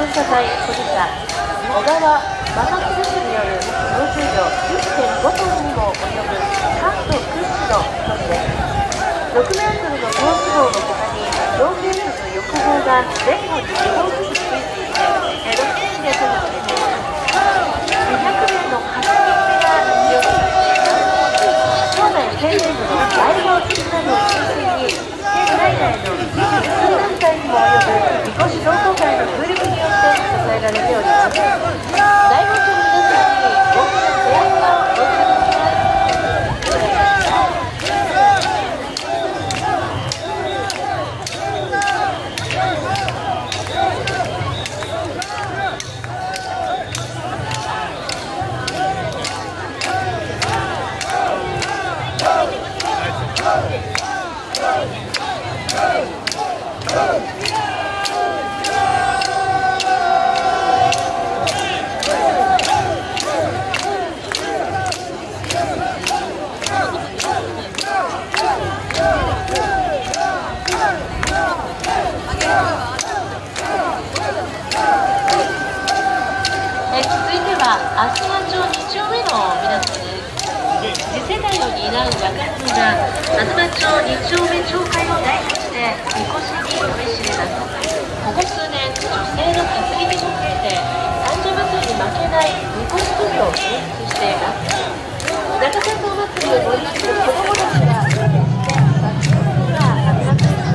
感謝祭小児科小川正樹氏による総重量 10.5 トンにも及ぶ関東屈指の競技です。6メートルの高地道の他に同級生の欲望が全国日本一について6年で届けています。200名の勝ち組が出場します。東西平成部の大砲付きなどを中心に県内外の20数団体にも及ぶみこし同好会の協力によって支えられております。足環町2丁目の港です。次世代を担う若者が足環町2丁目町会を代表してみこしに乗り知れます。ここ数年、女性の担ぎ手も増えて三社祭に負けないみこしとびを演出しています。中山お祭りをご利用する子どもたちが運転して学生が活躍します。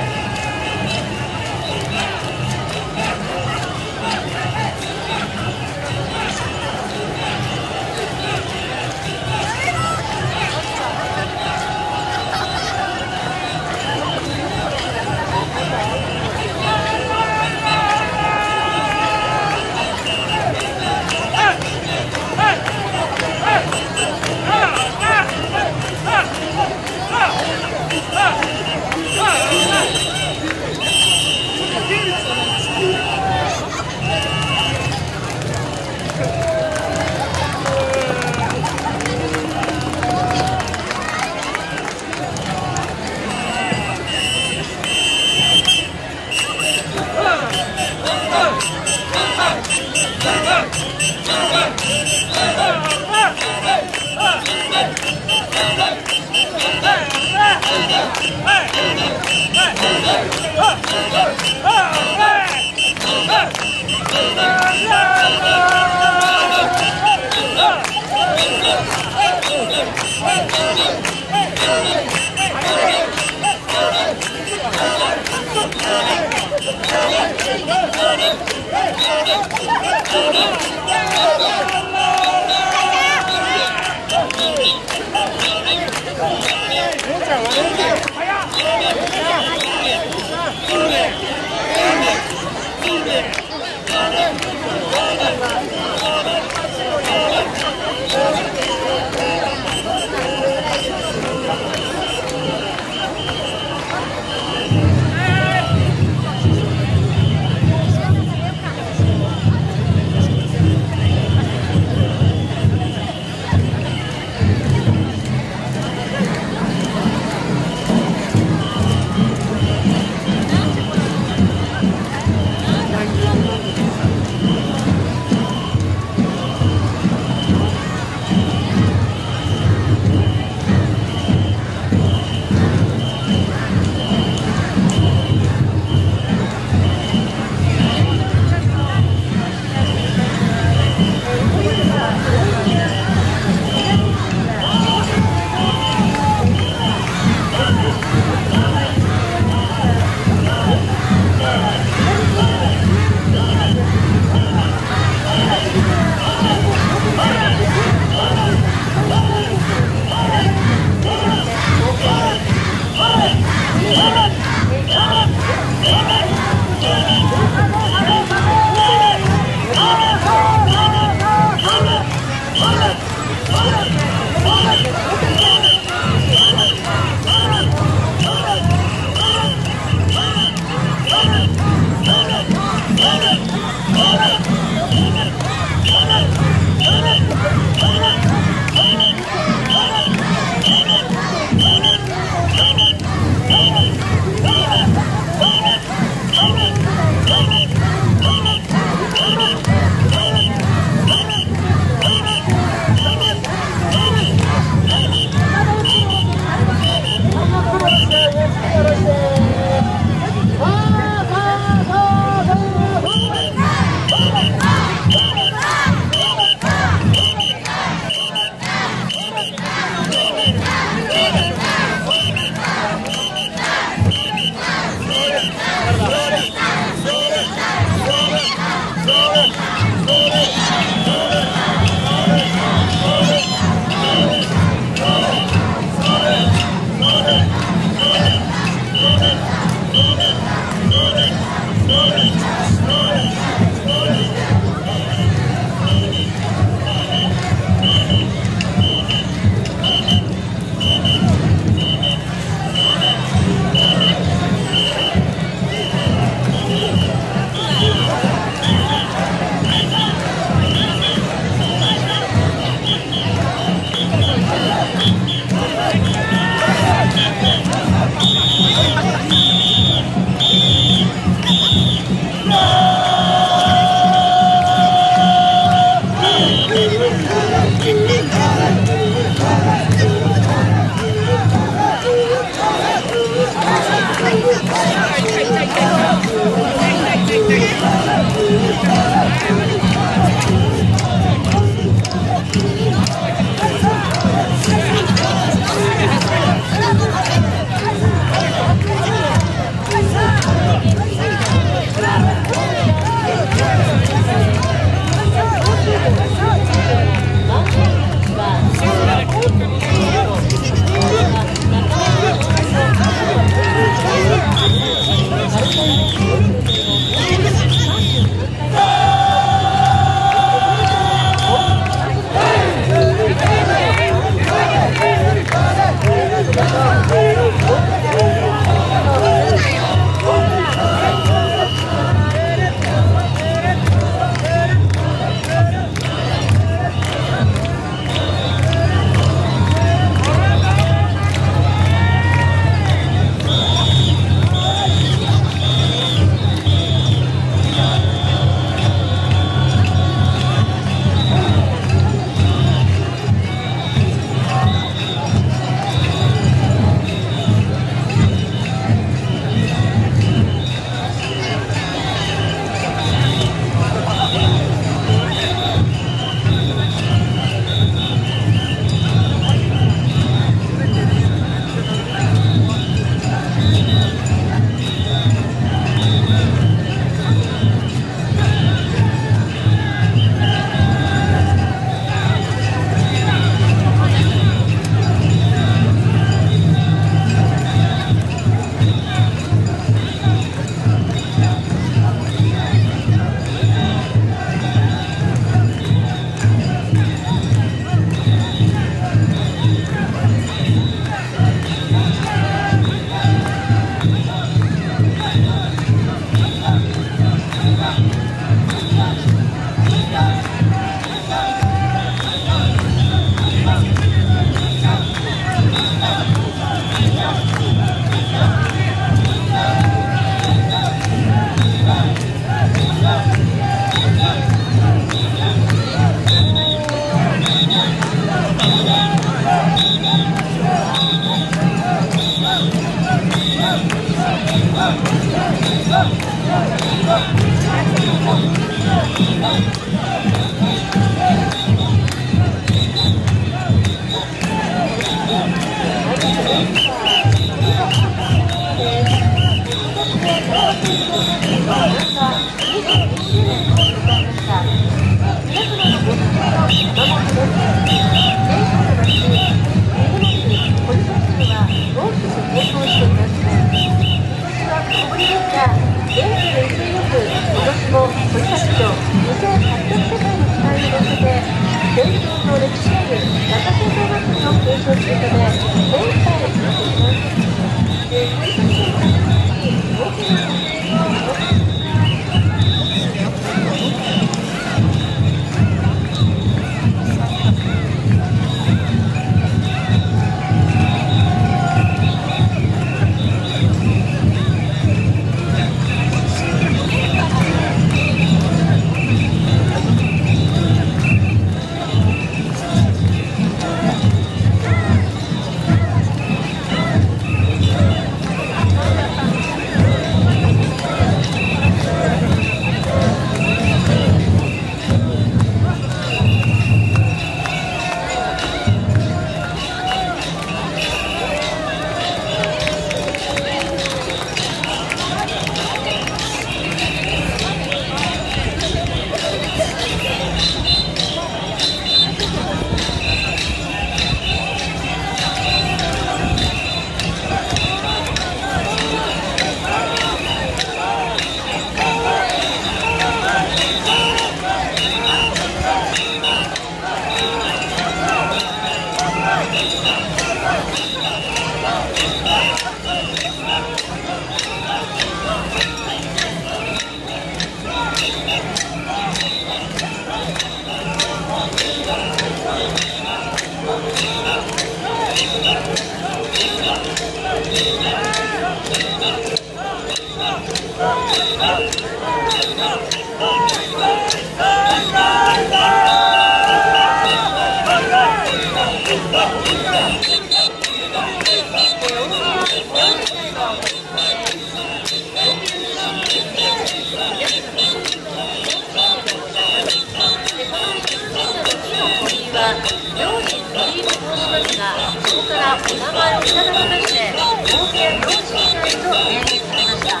はお名前をいただきまして合計4種類と命名されました。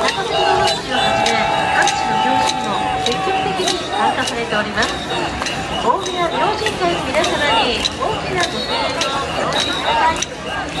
中山道路筋をはじめ各地の行事にも積極的に参加されております。大宮明神会の皆様に大きなご声援をお寄せください。